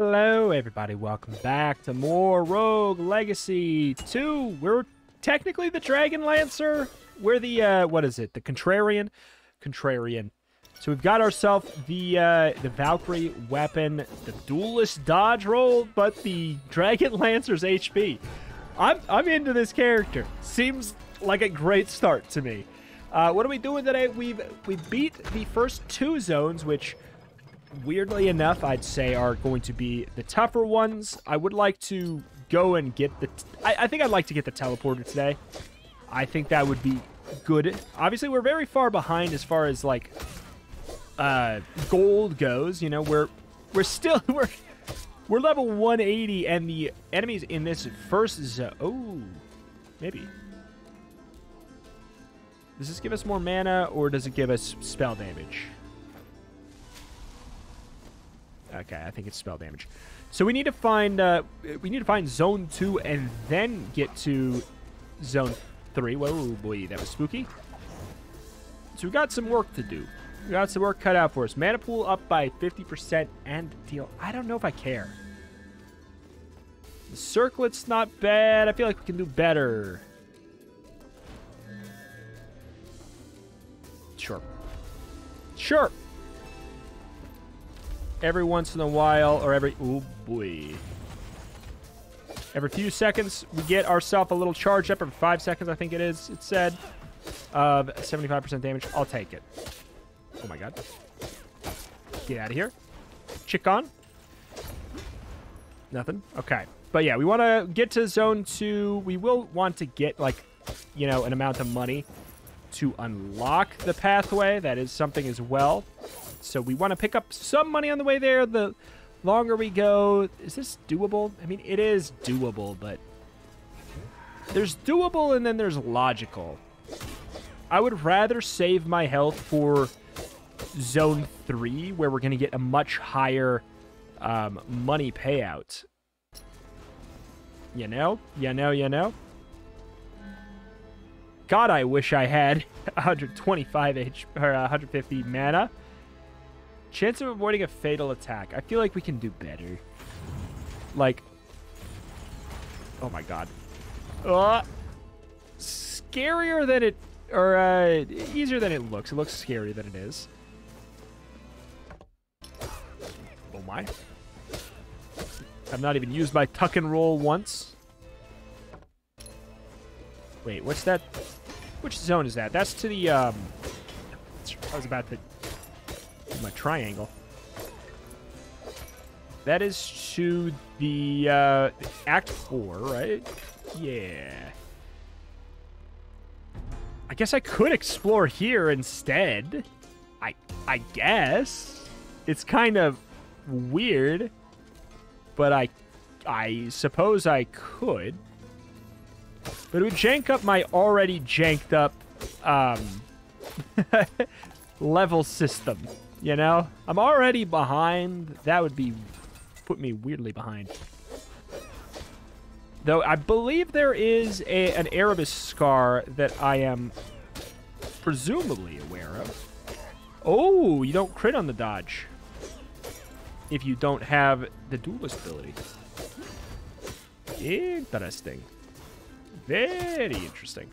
Hello everybody, welcome back to more Rogue Legacy 2. We're technically the Dragon Lancer. We're the, what is it? The Contrarian. So we've got ourselves the Valkyrie weapon, the duelist dodge roll, but the Dragon Lancer's HP. I'm into this character. Seems like a great start to me. What are we doing today? We beat the first two zones, which weirdly enough, I'd say are going to be the tougher ones. I would like to go and get the... I think I'd like to get the teleporter today. I think that would be good. Obviously, we're very far behind as far as, like, gold goes. You know, we're still... We're level 180, and the enemies in this first zone... Oh, maybe. Does this give us more mana, or does it give us spell damage? Okay, I think it's spell damage. So we need to find zone 2 and then get to zone 3. Whoa, boy, that was spooky. So we got some work to do. We got some work cut out for us. Mana pool up by 50% and deal. I don't know if I care. The circlet's not bad. I feel like we can do better. Sure. Sure. Every once in a while, or every few seconds, we get ourselves a little charged up. Every 5 seconds, I think it is, it said, of 75% damage. I'll take it. Oh my god. Get out of here. Chick on. Nothing. Okay. But yeah, we want to get to zone 2. We will want to get, like, you know, an amount of money to unlock the pathway. That is something as well. So we want to pick up some money on the way there. The longer we go, is this doable? I mean, it is doable, but there's doable and then there's logical. I would rather save my health for zone 3, where we're going to get a much higher money payout. You know? God, I wish I had 125 HP or 150 mana. Chance of avoiding a fatal attack. I feel like we can do better. Like, oh my god, scarier than it, or easier than it looks. It looks scarier than it is. Oh my! I've not even used my tuck and roll once. Wait, what's that? Which zone is that? That's to the I was about to. My triangle. That is to the Act 4, right? Yeah. I guess I could explore here instead. I guess it's kind of weird, but I suppose I could. But it would jank up my already janked up level system. You know, I'm already behind. That would be put me weirdly behind. Though I believe there is an Erebus scar that I am presumably aware of. Oh, you don't crit on the dodge if you don't have the duelist ability. Interesting. Very interesting.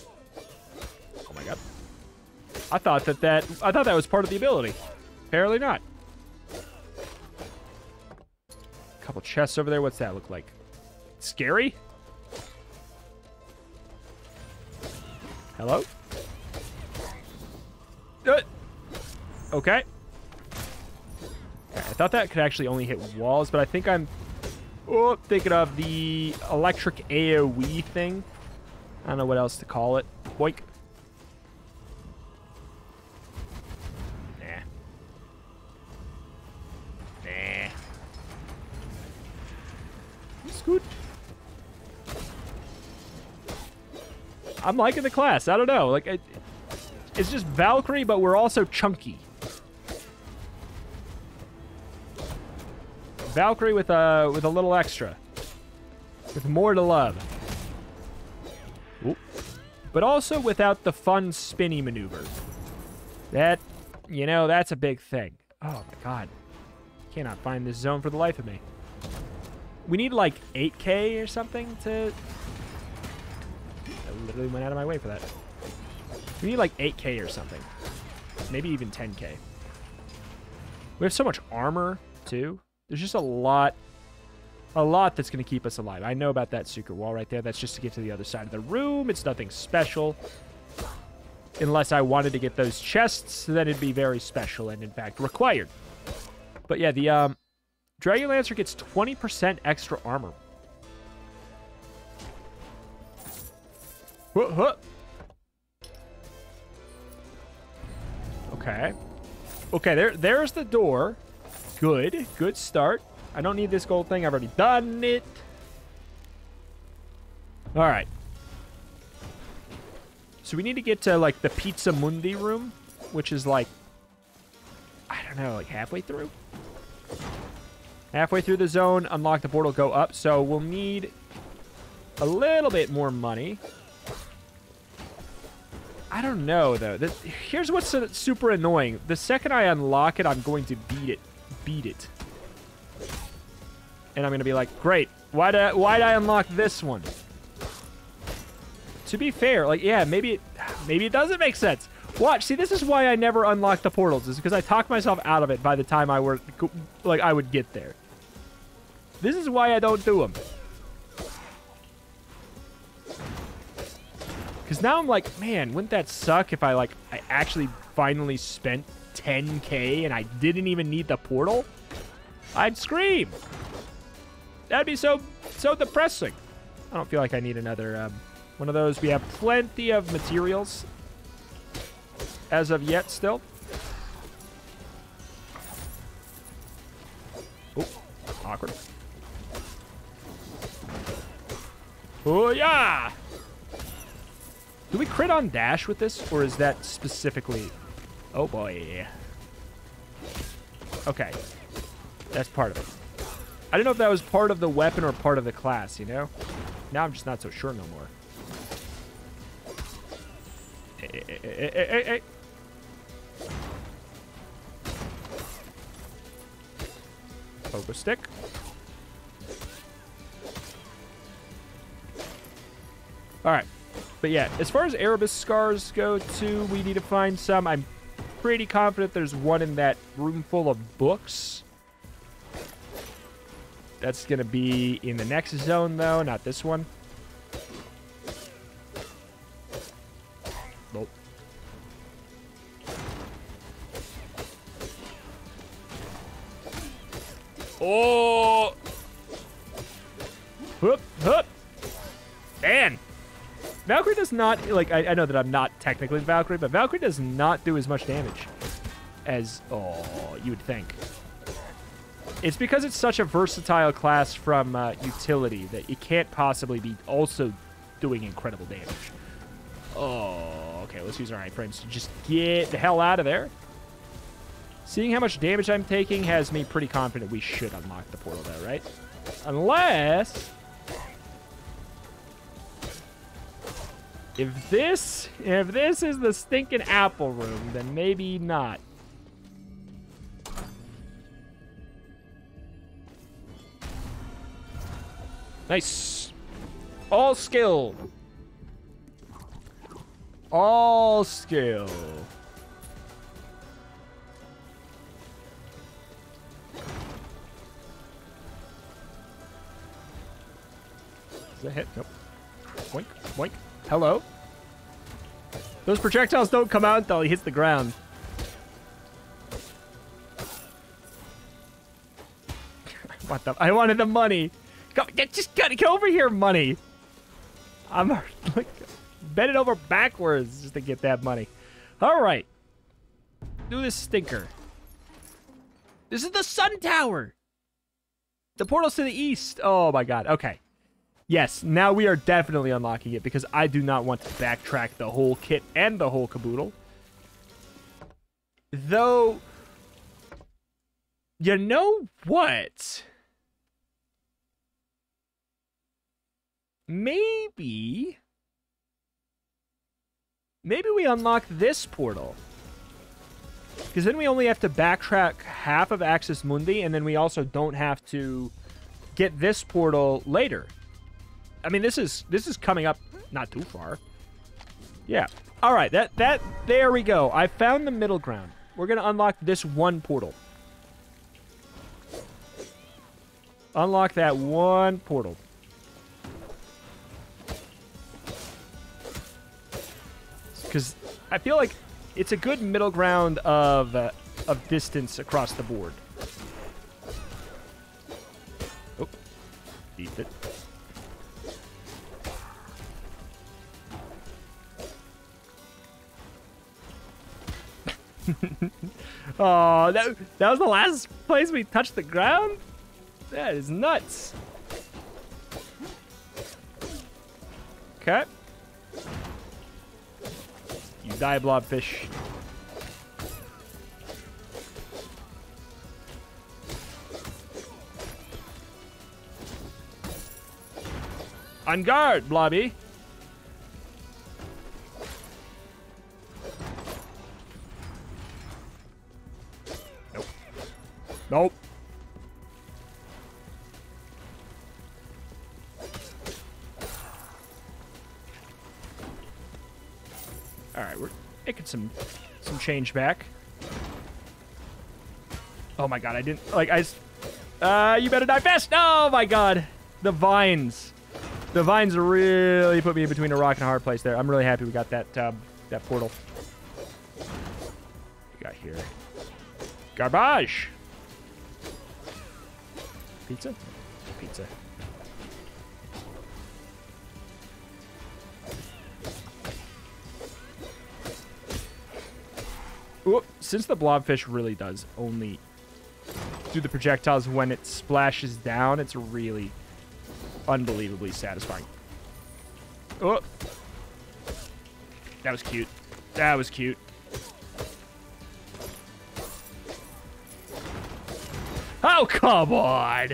Oh my god. I thought that was part of the ability. Apparently not. A couple chests over there. What's that look like? Scary? Hello? Okay. I thought that could actually only hit walls, but I think I'm thinking of the electric AoE thing. I don't know what else to call it. Boink. I'm liking the class. I don't know. Like, it's just Valkyrie, but we're also chunky. Valkyrie with a little extra, with more to love. Ooh. But also without the fun spinny maneuver. That, you know, that's a big thing. Oh my god, Cannot find this zone for the life of me. We need like 8K or something to... I literally went out of my way for that. We need like 8K or something. Maybe even 10K. We have so much armor, too. There's just a lot that's going to keep us alive. I know about that secret wall right there. That's just to get to the other side of the room. It's nothing special. Unless I wanted to get those chests, then it'd be very special and, in fact, required. But, yeah, the Dragon Lancer gets 20% extra armor. Okay. Okay, there's the door. Good. Good start. I don't need this gold thing. I've already done it. All right. So we need to get to, like, the Pizza Mundi room, which is, like, I don't know, like, halfway through? Halfway through the zone, unlock the portal, go up. So we'll need a little bit more money. I don't know, though. Here's what's super annoying. The second I unlock it, I'm going to beat it. And I'm going to be like, great, why'd I unlock this one? To be fair, like, yeah, maybe it doesn't make sense. Watch, see, this is why I never unlock the portals, is because I talked myself out of it by the time I were, like, I would get there. This is why I don't do them. Because now I'm like, man, wouldn't that suck if I actually finally spent 10K and I didn't even need the portal? I'd scream. That'd be so depressing. I don't feel like I need another one of those. We have plenty of materials as of yet still. Oh, awkward. Oh, yeah! Do we crit on dash with this, or is that specifically... Oh, boy. Okay. That's part of it. I don't know if that was part of the weapon or part of the class, you know? Now I'm just not so sure no more. Hey. Focus stick. All right. But yeah, as far as Erebus scars go, too, we need to find some. I'm pretty confident there's one in that room full of books. That's going to be in the next zone, though, not this one. Nope. Oh! Whoop, whoop! Man! Valkyrie does not, like, I know that I'm not technically Valkyrie, but Valkyrie does not do as much damage as, oh, you would think. It's because it's such a versatile class from utility that it can't possibly be also doing incredible damage. Oh, okay, let's use our iframes to just get the hell out of there. Seeing how much damage I'm taking has me pretty confident we should unlock the portal, though, right? Unless... If this is the stinking apple room, then maybe not. Nice. All skill. All skill. Is that hit? Nope. Boink, boink. Hello? Those projectiles don't come out until he hits the ground. What the? I wanted the money. Just get over here, money. I'm like bending over backwards just to get that money. All right. Do this stinker. This is the Sun Tower. The portal's to the east. Oh my God. Okay. Yes, now we are definitely unlocking it because I do not want to backtrack the whole kit and the whole caboodle. Though, you know what? Maybe we unlock this portal. Because then we only have to backtrack half of Axis Mundi, and then we also don't have to get this portal later. I mean, this is coming up not too far. Yeah. All right, there we go. I found the middle ground. We're going to unlock this one portal. Unlock that one portal. Because I feel like it's a good middle ground of distance across the board. Oh, beat it. Oh, that was the last place we touched the ground? That is nuts. Okay. You die, blobfish. On guard, blobby. Nope. Nope. Some change back. Oh my god, I didn't like you better die fast. Oh my god, the vines really put me between a rock and a hard place there. I'm really happy we got that that portal. What we got here? Garbage. Pizza. Whoop. Since the blobfish really does only do the projectiles when it splashes down, it's really unbelievably satisfying. Oh, that was cute. That was cute. Oh, come on.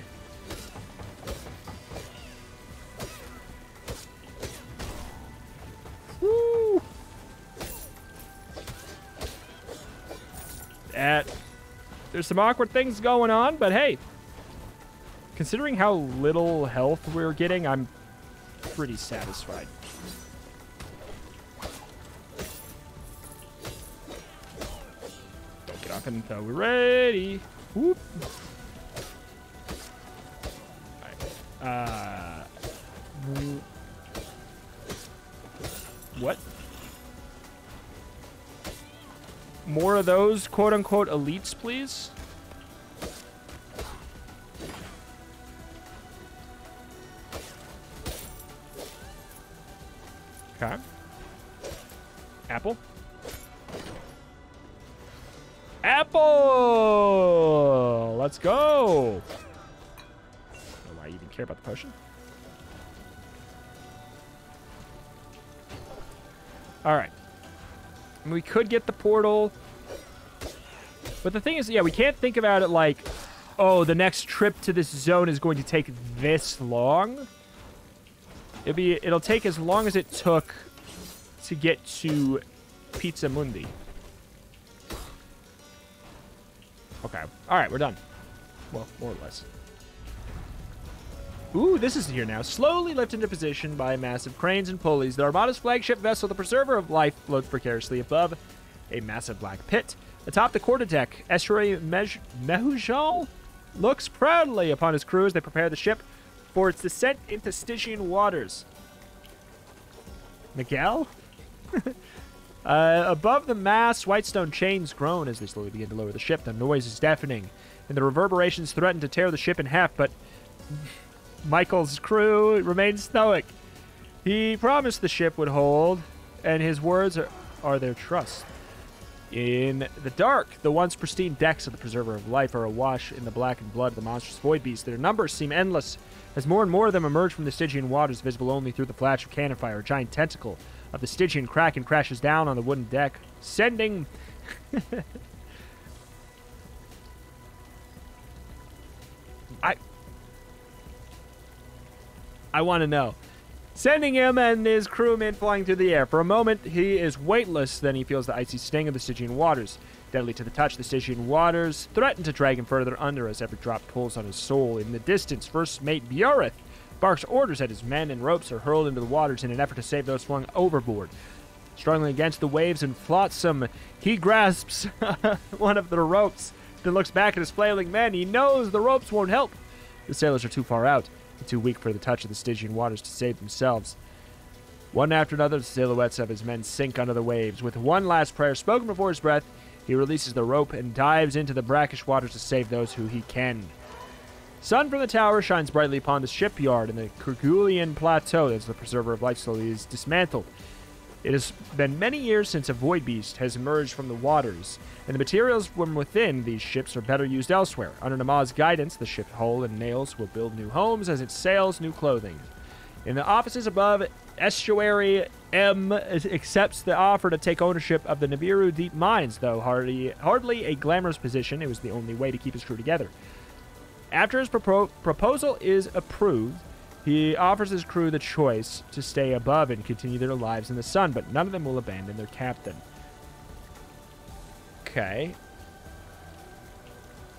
Woo. There's some awkward things going on, but hey, considering how little health we're getting, I'm pretty satisfied. Don't get off until we're ready. Whoop. All right. What? More of those quote-unquote elites, please. Okay. Apple. Apple! Let's go! I don't know why you even care about the potion. All right. We could get the portal. But the thing is, yeah, we can't think about it like, oh, the next trip to this zone is going to take this long. It'll take as long as it took to get to Pizza Mundi. Okay. All right, we're done. Well, more or less. Ooh, this is here now. Slowly lifted into position by massive cranes and pulleys, the Armada's flagship vessel, the Preserver of Life, floats precariously above a massive black pit. Atop the quarterdeck, Esheri Mehujal looks proudly upon his crew as they prepare the ship for its descent into Stygian waters. Miguel? Above the mass, Whitestone chains groan as they slowly begin to lower the ship. The noise is deafening, and the reverberations threaten to tear the ship in half, but... Michael's crew remains stoic. He promised the ship would hold, and his words are their trust. In the dark, the once pristine decks of the Preserver of Life are awash in the black and blood of the monstrous Void Beast. Their numbers seem endless as more and more of them emerge from the Stygian waters, visible only through the flash of cannon fire. A giant tentacle of the Stygian Kraken crashes down on the wooden deck, sending... I want to know. sending him and his crewmen flying through the air. For a moment, he is weightless, then he feels the icy sting of the Stygian waters. Deadly to the touch, the Stygian waters threaten to drag him further under as every drop pulls on his soul. In the distance, First Mate Biarrath barks orders at his men, and ropes are hurled into the waters in an effort to save those flung overboard. Struggling against the waves and flotsam, he grasps one of the ropes, then looks back at his flailing men. He knows the ropes won't help. The sailors are too far out and too weak for the touch of the Stygian waters to save themselves. One after another, the silhouettes of his men sink under the waves. With one last prayer spoken before his breath, he releases the rope and dives into the brackish waters to save those who he can. Sun from the tower shines brightly upon the shipyard and the Kerguelen Plateau as the Preserver of Life slowly is dismantled. It has been many years since a Void Beast has emerged from the waters, and the materials from within these ships are better used elsewhere. Under Namaz's guidance, the ship hull and nails will build new homes as it sails new clothing. In the offices above, Estuary M accepts the offer to take ownership of the Nibiru Deep mines, though hardly a glamorous position. It was the only way to keep his crew together. After his proposal is approved, he offers his crew the choice to stay above and continue their lives in the sun, but none of them will abandon their captain. Okay.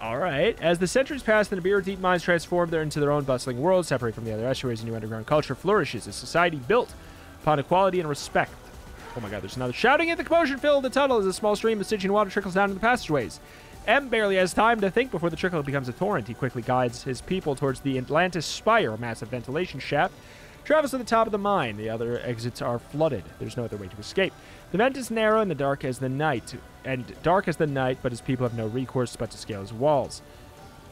Alright. As the centuries pass, the Nibiru Deep mines transform into their own bustling world, separate from the other estuaries, and new underground culture flourishes, a society built upon equality and respect. Oh my god, there's another shouting at the commotion filled the tunnel as a small stream of Stygian water trickles down into the passageways. M barely has time to think before the trickle becomes a torrent. He quickly guides his people towards the Atlantis spire, a massive ventilation shaft. Travels to the top of the mine. The other exits are flooded. There's no other way to escape. The vent is narrow and dark as the night, but his people have no recourse but to scale his walls.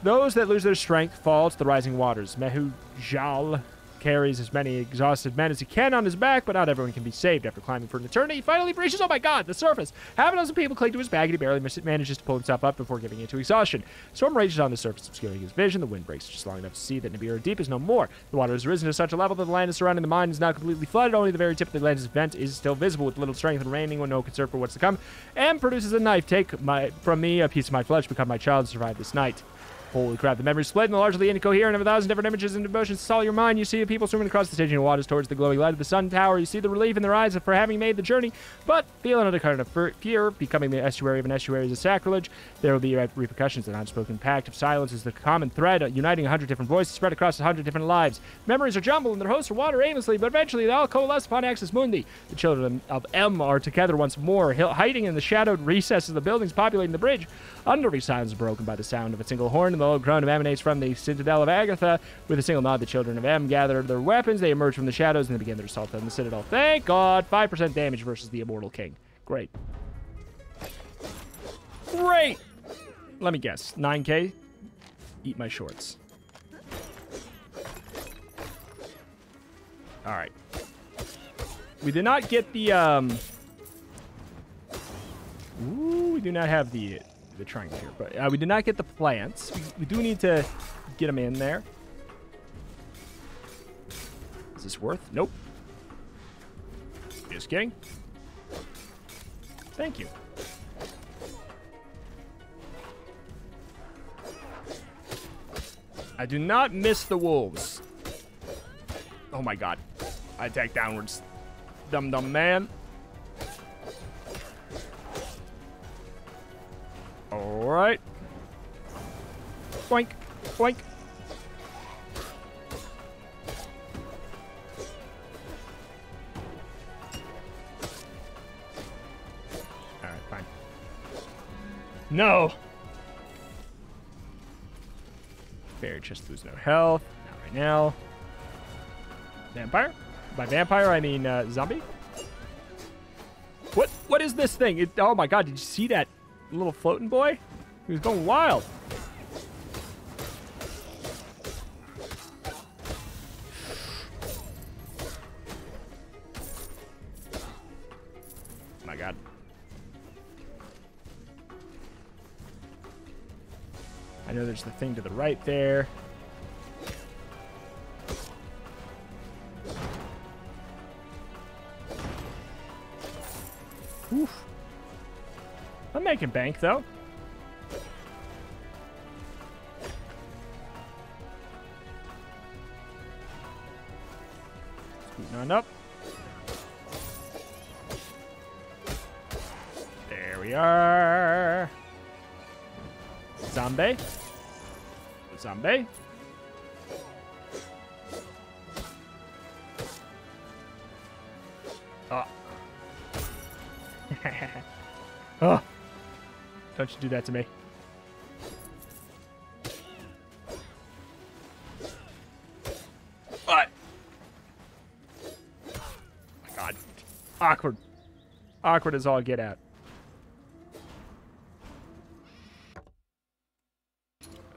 Those that lose their strength fall to the rising waters. Mehujal carries as many exhausted men as he can on his back, but not everyone can be saved. After climbing for an eternity, he finally breaches, oh my god, the surface. Half a dozen people cling to his bag, and he barely manages to pull himself up before giving in to exhaustion. Storm rages on the surface, obscuring his vision. The wind breaks just long enough to see that Nibiru Deep is no more. The water has risen to such a level that the land surrounding the mine is now completely flooded. Only the very tip of the Atlantis vent is still visible. With little strength and remaining, one no concern for what's to come, and produces a knife. Take from me a piece of my flesh, become my child, survive this night. Holy crap, the memories split and largely incoherent of a thousand different images and emotions stall your mind. You see the people swimming across the Stygian waters towards the glowing light of the Sun Tower. You see the relief in their eyes for having made the journey, but feel an undercurrent of fear. Becoming the estuary of an estuary is a sacrilege. There will be repercussions. An unspoken pact of silence is the common thread, uniting 100 different voices spread across 100 different lives. Memories are jumbled and their hosts are water aimlessly, but eventually they all coalesce upon Axis Mundi. The children of M are together once more, hiding in the shadowed recesses of the buildings populating the bridge. Unnerving silence is broken by the sound of a single horn. The low groan of emanates from the Citadel of Agatha. With a single nod, the children of M gather their weapons. They emerge from the shadows and they begin their assault on the Citadel. Thank God! 5% damage versus the Immortal King. Great. Great! Let me guess. 9k? Eat my shorts. Alright. We did not get the, Ooh, we do not have the trunk here, but we did not get the plants. We do need to get them in there. Is this worth? Nope. Just kidding. Thank you. I do not miss the wolves. Oh my god. I attack downwards. Dum dum man. Alright. Boink. Boink. Alright, fine. No! Fairy just lose no health. Not right now. Vampire? By vampire, I mean zombie. What is this thing? Oh my god, did you see that? Little floating boy? He was going wild. My god. I know there's the thing to the right there. Oof. I'm making bank, though. Scooting on up. There we are. Zombie. Zombie. Oh. Oh. Don't you do that to me. What? Oh my God. Awkward. Awkward as all get out.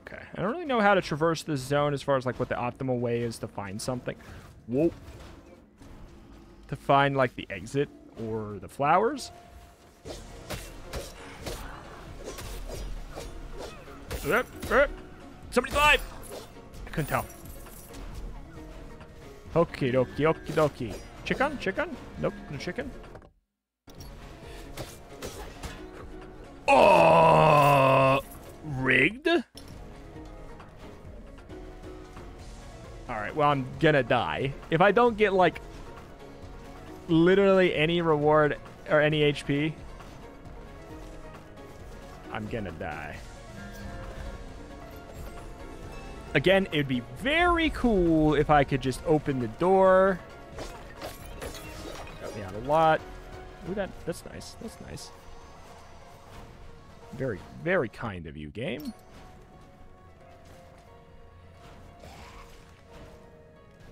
Okay. I don't really know how to traverse this zone as far as like what the optimal way is to find something. Whoa. To find like the exit or the flowers. Somebody's alive! I couldn't tell. Okie dokie, okie dokie. Chicken? Chicken? Nope, no chicken. Oh, rigged? Alright, well, I'm gonna die. If I don't get, like, literally any reward or any HP, I'm gonna die. Again, it would be very cool if I could just open the door. Got me out a lot. Ooh, that's nice. That's nice. Very, very kind of you, game.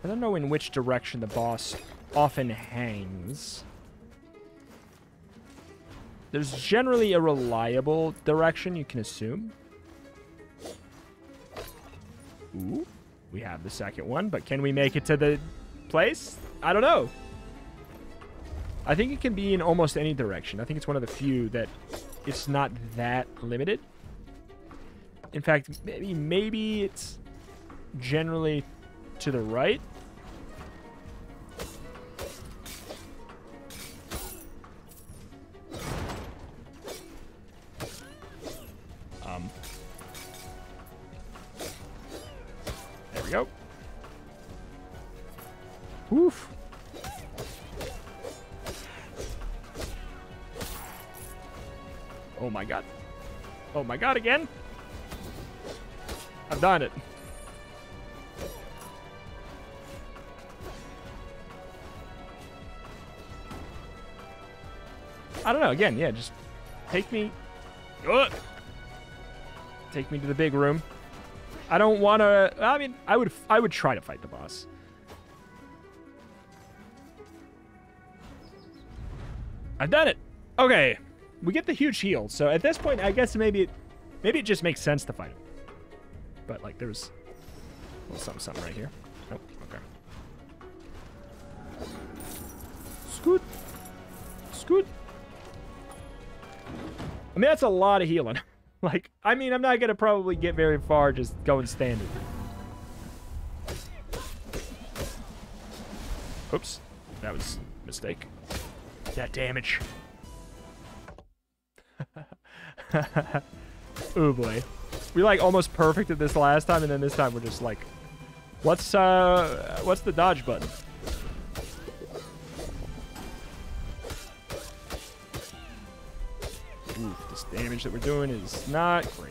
I don't know in which direction the boss often hangs. There's generally a reliable direction you can assume. Ooh, we have the second one, but can we make it to the place? I don't know. I think it can be in almost any direction. I think it's one of the few that it's not that limited. In fact, maybe it's generally to the right. Go. Oof. Oh my God. Oh my God again. I've done it. I don't know. Again, yeah, just take me. Ugh. Take me to the big room. I don't want to. I mean, I would try to fight the boss. I've done it. Okay, we get the huge heal. So at this point, I guess maybe it just makes sense to fight him. But like, there's a little something right here. Oh, okay. Scoot, scoot. I mean, that's a lot of healing. Like, I mean, I'm not going to probably get very far just going standard. Oops. That was a mistake. That damage. Oh, boy. We, like, almost perfected this last time, and then this time we're just like, what's the dodge button? Ooh, this damage that we're doing is not great.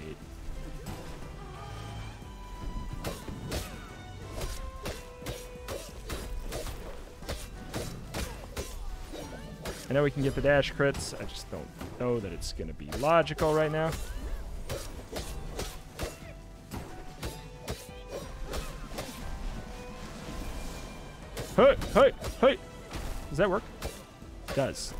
I know we can get the dash crits. I just don't know that it's going to be logical right now. Hey, hey, hey. Does that work? It does.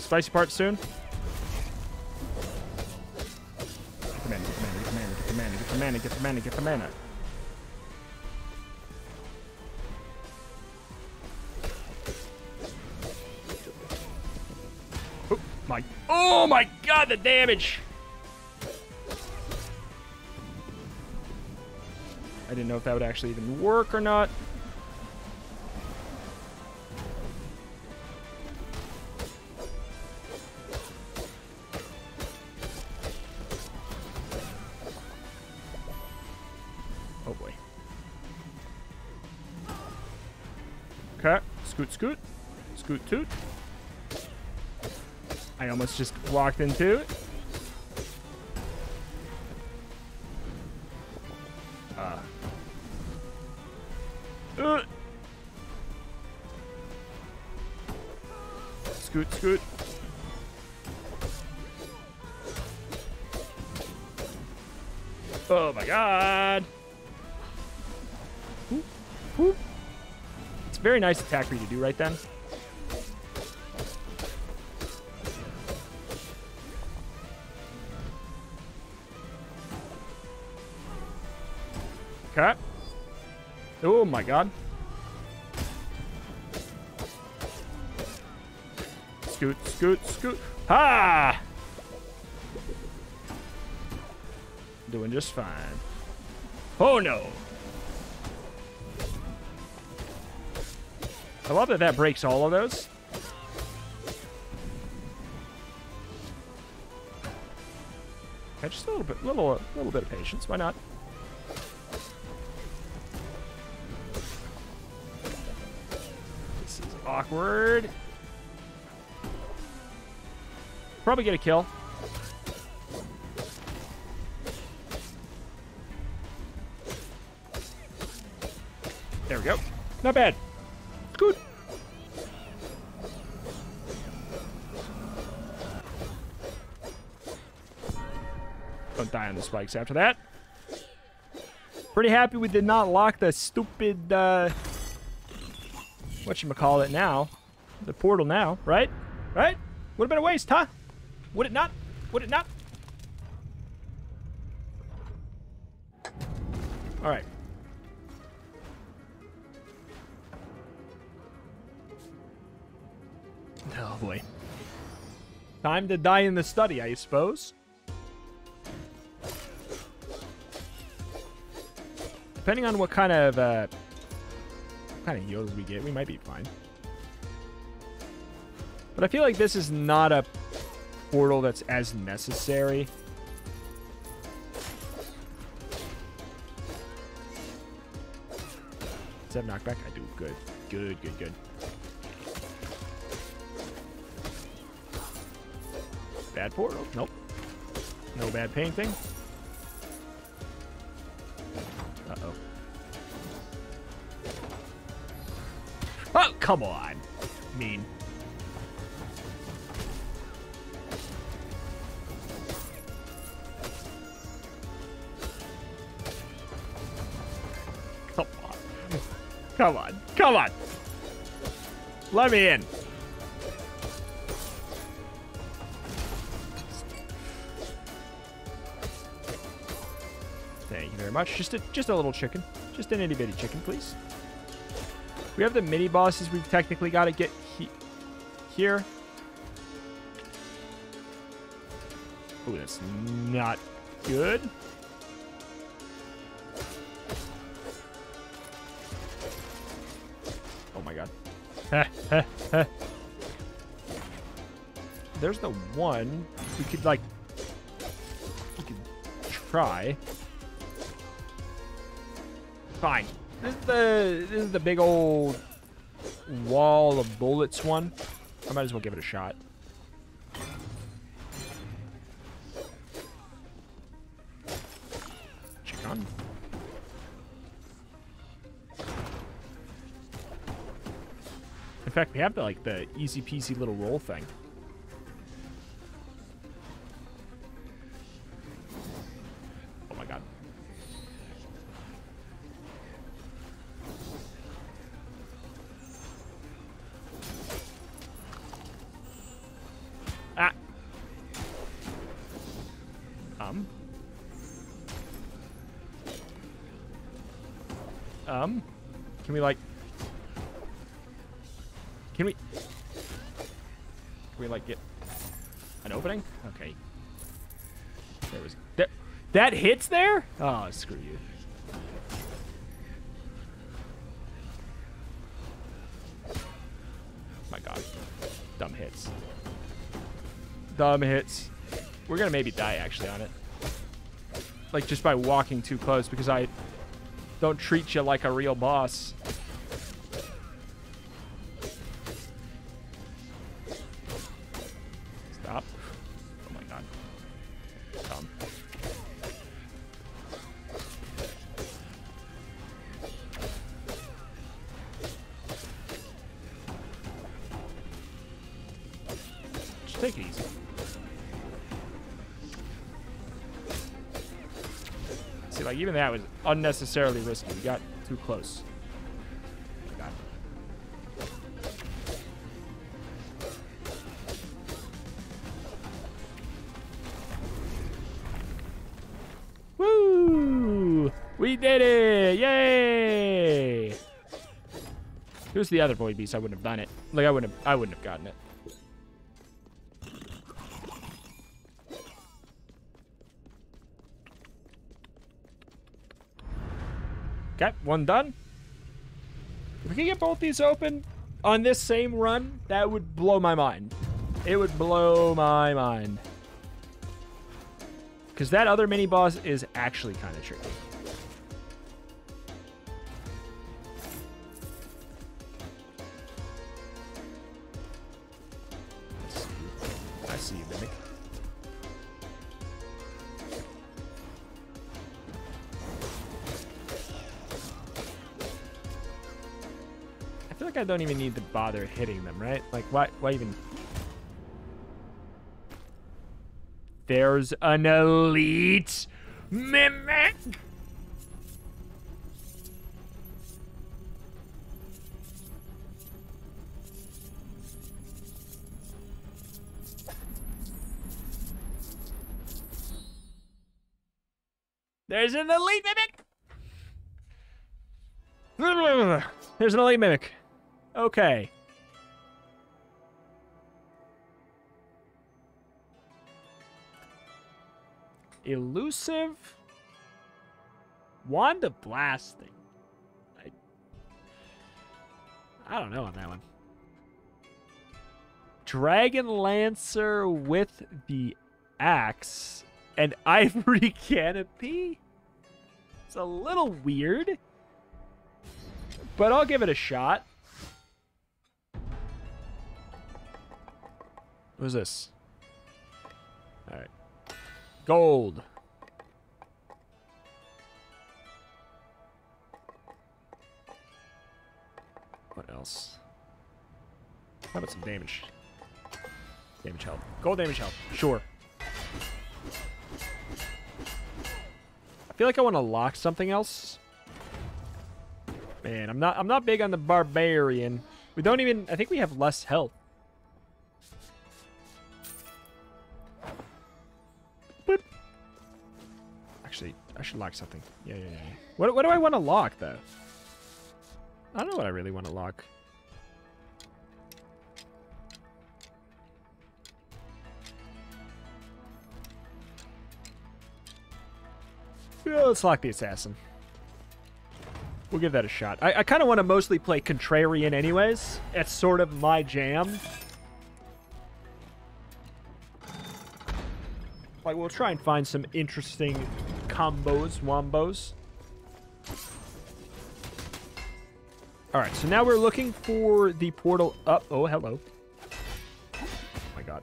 Spicy part soon. Get the mana, get the mana, get the mana, get the mana, get the mana. Oh my! Oh my God! The damage. I didn't know if that would actually even work or not. Oh boy. Okay, scoot scoot. Scoot toot. I almost just walked into it. Scoot, scoot. Oh my god. Whoop, whoop. It's a very nice attack for you to do right then. Okay. Oh my god. Scoot, scoot, scoot. Ha! Doing just fine. Oh no! I love that that breaks all of those. Okay, just a little bit of patience. Why not? Awkward. Probably get a kill. There we go. Not bad. Good. Don't die on the spikes after that. Pretty happy we did not lock the stupid whatchamacallit now. The portal now, right? Right? Would have been a waste, huh? Would it not? Would it not? Alright. Oh boy. Time to die in the study, I suppose. Depending on what kind of kind of heals we get, we might be fine. But I feel like this is not a portal that's as necessary. Does that knockback? I do. Good. Good, good, good. Bad portal? Nope. No bad painting. Uh-oh. Oh, come on. Mean. Come on. Come on. Come on. Let me in. Thank you very much. Just a little chicken. Just an itty bitty chicken, please. We have the mini bosses we've technically got to get here. Ooh, that's not good. Oh my god. There's the one we could, like, we could try. Fine. This is the big old wall of bullets one. I might as well give it a shot. Check on. In fact, we have the, like, the easy peasy little roll thing. Can we, like... Can we, like, get an opening? Okay. There was... That hits there? Oh, screw you. dumb hits. Dumb hits. We're going to maybe die, actually, on it. Like, just by walking too close, because I don't treat you like a real boss. Stop. Oh, my God. Dumb. Just take it easy. Like, even that was unnecessarily risky. We got too close. God. Woo! We did it! Yay! If it was the other Void Beast, I wouldn't have done it. Like, I wouldn't have gotten it. Okay, one done. If we can get both these open on this same run, that would blow my mind. It would blow my mind. Because that other mini-boss is actually kind of tricky. I see you, Mimic. I don't even need to bother hitting them, right? Like, why even? There's an elite Mimic! There's an elite Mimic! There's an elite Mimic. Okay. Elusive. Wand of Blasting. I don't know on that one. Dragon Lancer with the axe and Ivory Canopy? It's a little weird. But I'll give it a shot. What is this? All right. Gold. What else? How about some damage? Damage help. Gold damage help. Sure. I feel like I want to lock something else. Man, I'm not big on the barbarian. We don't even, I think we have less health. Actually, I should lock something. Yeah. What do I want to lock, though? I don't know what I really want to lock. Yeah, let's lock the assassin. We'll give that a shot. I kind of want to mostly play Contrarian anyways. It's sort of my jam. Like, we'll try and find some interesting combos, wombos. All right, so now we're looking for the portal up. Oh, hello. Oh, my God.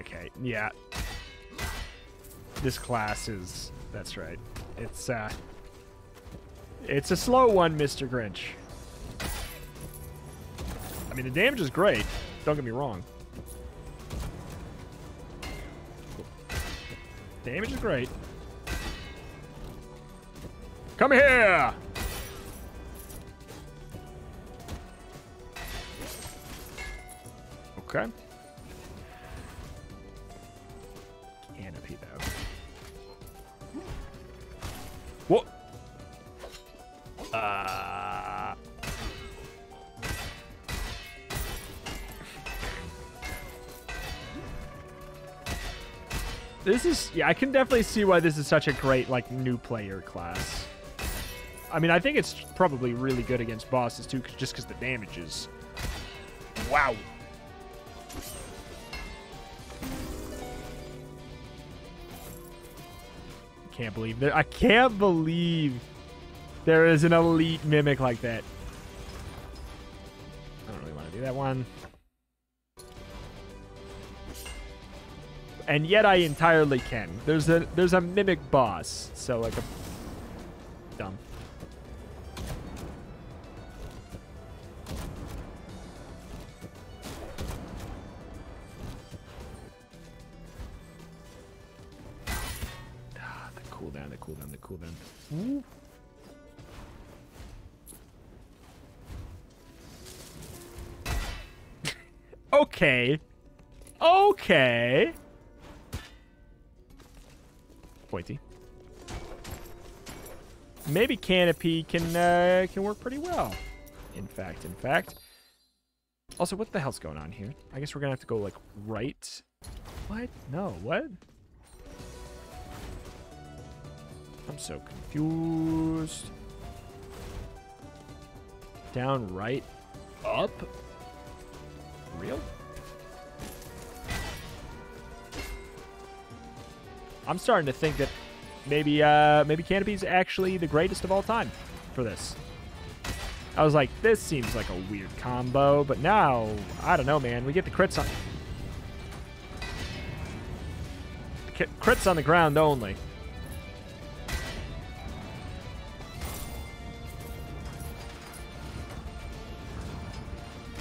Okay, yeah. This class is... That's right. It's a slow one, Mr. Grinch. I mean, the damage is great. Don't get me wrong. Damage is great. Come here! Okay. Canopy, though. What? This is... Yeah, I can definitely see why this is such a great, like, new player class. I mean, I think it's probably really good against bosses, too, just because the damage is... Wow. can't believe there. I can't believe there is an elite mimic like that. I don't really want to do that one. And yet I entirely can. There's a mimic boss, so like a dumb. Ah, the cooldown, the cooldown, the cooldown. Ooh. Okay. Okay. Pointy. Maybe canopy can work pretty well. In fact. Also, what the hell's going on here? I guess we're gonna have to go like right. What? No. What? I'm so confused. Down, right, up. Real? I'm starting to think that maybe maybe Canopy's actually the greatest of all time for this. I was like, this seems like a weird combo, but now, I don't know, man. We get the crits on... crits on the ground only.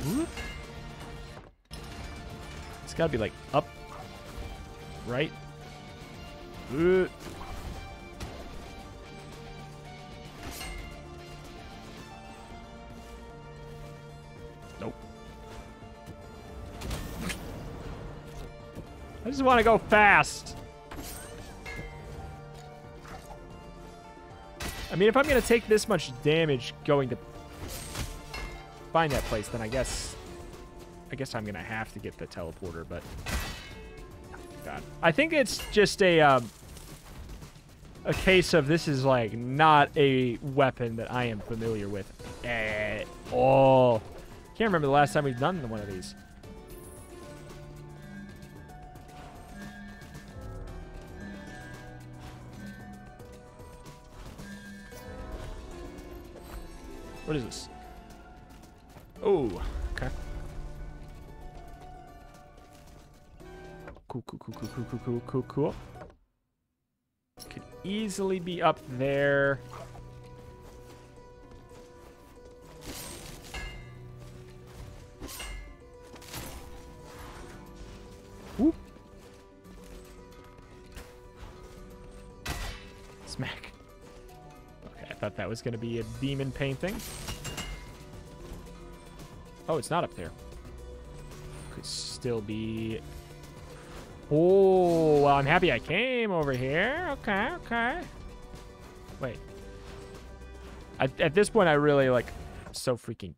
Ooh. It's gotta be like up, right? Ooh. Nope. I just want to go fast. I mean, if I'm going to take this much damage going to find that place, then I guess I'm going to have to get the teleporter, but God. I think it's just a case of this is like not a weapon that I am familiar with at all. Can't remember the last time we've done one of these. What is this? Oh, okay. Cool. Could easily be up there. Whoop. Smack. Okay, I thought that was gonna be a demon painting. Oh, it's not up there. Could still be... Oh, well, I'm happy I came over here. Okay, okay. Wait. At this point, I really, like, I'm so freaking...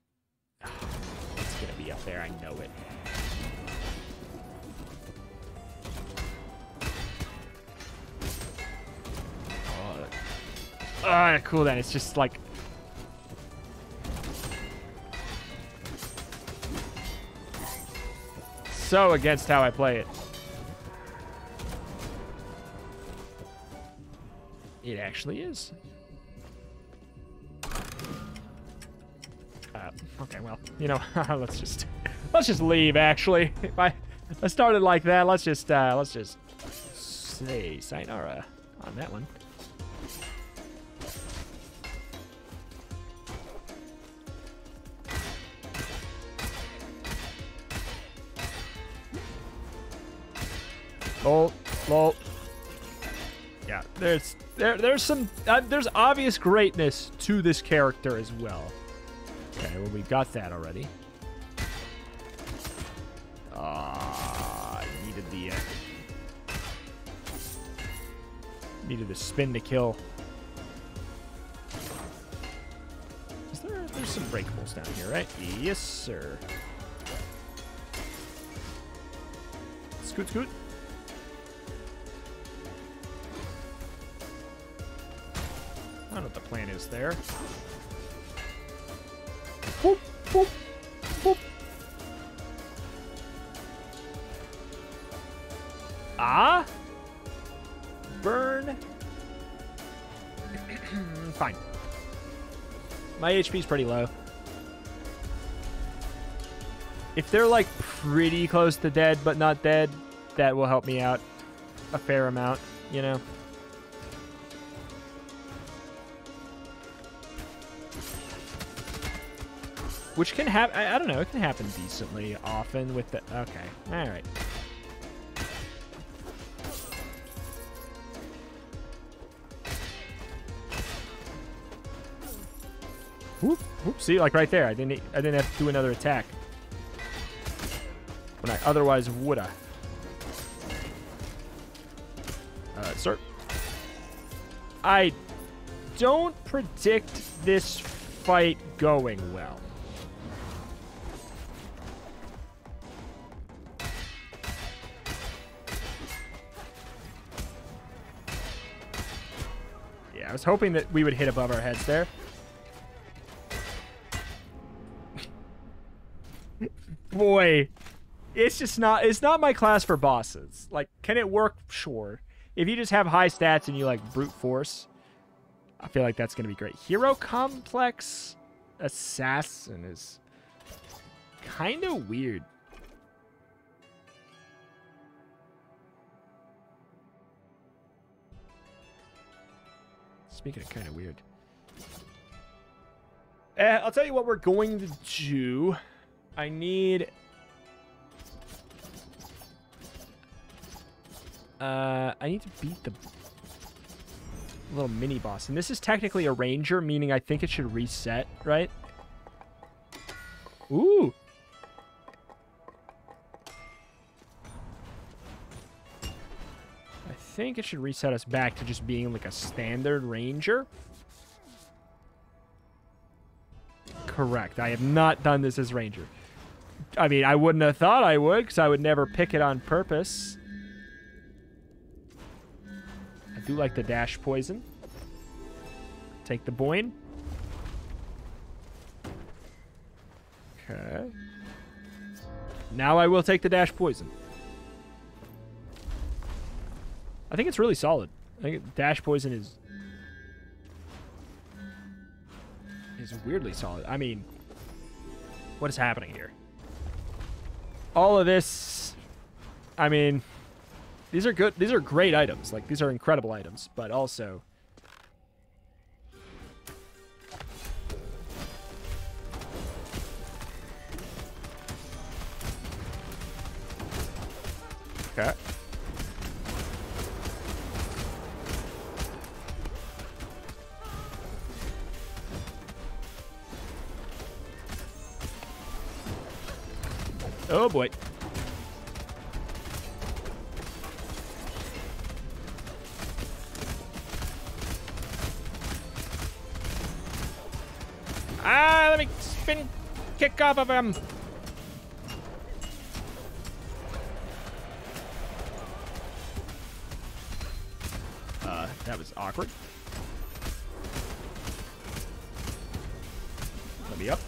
It's gonna be up there. I know it. Oh, cool then. It's just, like... So against how I play it. It actually is. Okay, well, you know, let's just leave. Actually, if I started like that, let's just say sayonara on that one. Lol. Yeah, there's some there's obvious greatness to this character as well. Okay, well, we've got that already. Ah, I needed the spin to kill. Is there's some breakables down here, right? Yes, sir. Scoot. I don't know what the plan is there. Boop, boop, boop. Ah? Burn Fine. My HP's pretty low. If they're, like, pretty close to dead but not dead, that will help me out a fair amount, you know? Which can happen, I don't know, it can happen decently often with the, okay, all right. Whoop, whoop, see, like right there, I didn't have to do another attack. When I otherwise woulda. Sir. I don't predict this fight going well. Yeah, I was hoping that we would hit above our heads there. Boy, it's just not, it's not my class for bosses. Like, can it work? Sure. If you just have high stats and you, like, brute force, I feel like that's going to be great. Hero Complex Assassin is kind of weird. Speaking of kind of weird. I'll tell you what we're going to do. I need... I need to beat the little mini boss. And this is technically a ranger, meaning I think it should reset, right? Ooh. I think it should reset us back to just being like a standard ranger. Correct. I have not done this as ranger. I mean, I wouldn't have thought I would, because I would never pick it on purpose. I do like the dash poison. Take the boin. Okay. Now I will take the dash poison. I think it's really solid. I think dash poison is weirdly solid. I mean, what is happening here? All of this, I mean... These are good. These are great items. Like, these are incredible items, but also... Okay. Oh, boy. Let me spin kick off of him. That was awkward. Let me up.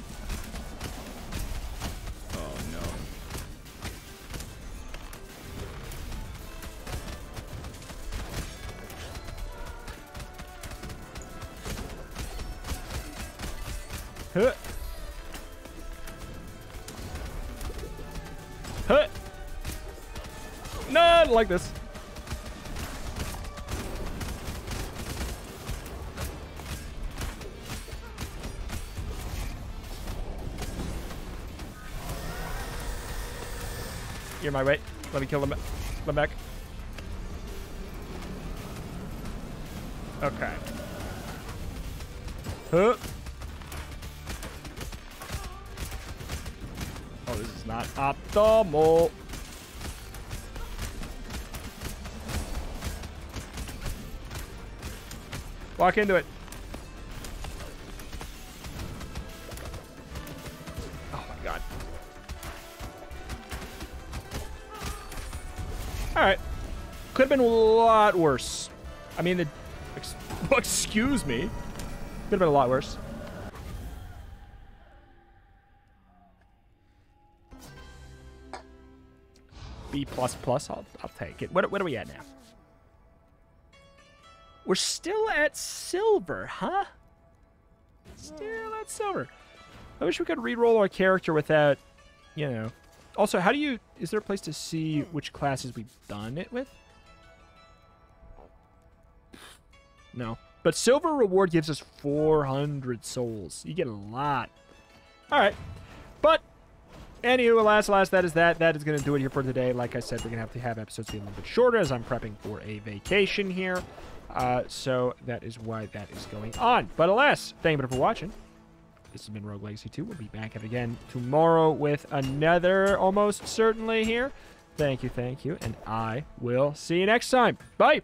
Oh, no. Huh. Huh. No, I don't like this. You're my way. Let me kill them. Let back. Okay. Huh. Not optimal. Walk into it. Oh my god. Alright. Could have been a lot worse. I mean, the... Excuse me. Could have been a lot worse. B++, I'll take it. What are we at now? We're still at silver, huh? Still at silver. I wish we could re-roll our character without, you know. Also, how do you... Is there a place to see which classes we've done it with? No. But silver reward gives us 400 souls. You get a lot. All right. But... Anywho, alas, that is that. That is going to do it here for today. Like I said, we're going to have episodes be a little bit shorter as I'm prepping for a vacation here. So that is why that is going on. But alas, thank you for watching. This has been Rogue Legacy 2. We'll be back at it again tomorrow with another almost certainly here. Thank you, and I will see you next time. Bye!